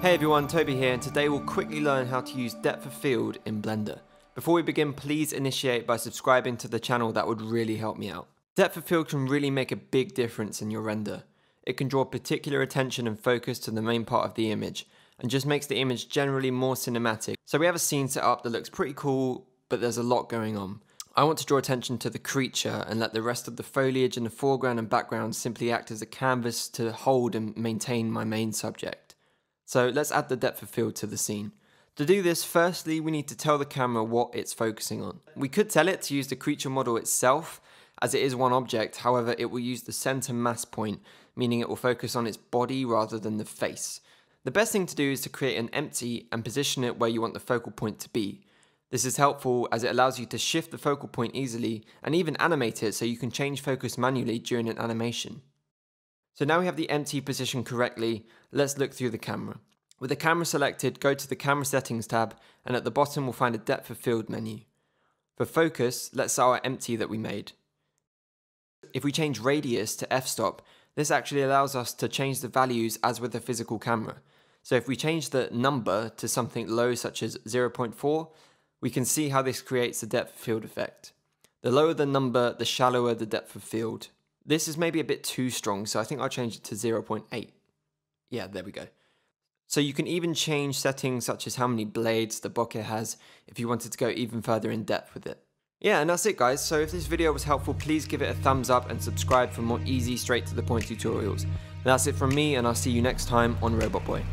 Hey everyone, Toby here, and today we'll quickly learn how to use depth of field in Blender. Before we begin, please initiate by subscribing to the channel. That would really help me out. Depth of field can really make a big difference in your render. It can draw particular attention and focus to the main part of the image, and just makes the image generally more cinematic. So we have a scene set up that looks pretty cool, but there's a lot going on. I want to draw attention to the creature and let the rest of the foliage in the foreground and background simply act as a canvas to hold and maintain my main subject. So let's add the depth of field to the scene. To do this, firstly, we need to tell the camera what it's focusing on. We could tell it to use the creature model itself, as it is one object. However, it will use the center mass point, meaning it will focus on its body rather than the face. The best thing to do is to create an empty and position it where you want the focal point to be. This is helpful as it allows you to shift the focal point easily and even animate it so you can change focus manually during an animation. So now we have the empty positioned correctly, let's look through the camera. With the camera selected, go to the camera settings tab, and at the bottom we'll find a depth of field menu. For focus, let's set our empty that we made. If we change radius to f-stop, this actually allows us to change the values as with a physical camera. So if we change the number to something low such as 0.4, we can see how this creates the depth of field effect. The lower the number, the shallower the depth of field. This is maybe a bit too strong, so I think I'll change it to 0.8. Yeah, there we go. So you can even change settings such as how many blades the bokeh has if you wanted to go even further in depth with it. Yeah, and that's it guys. So if this video was helpful, please give it a thumbs up and subscribe for more easy, straight to the point tutorials. And that's it from me, and I'll see you next time on Robot Boy.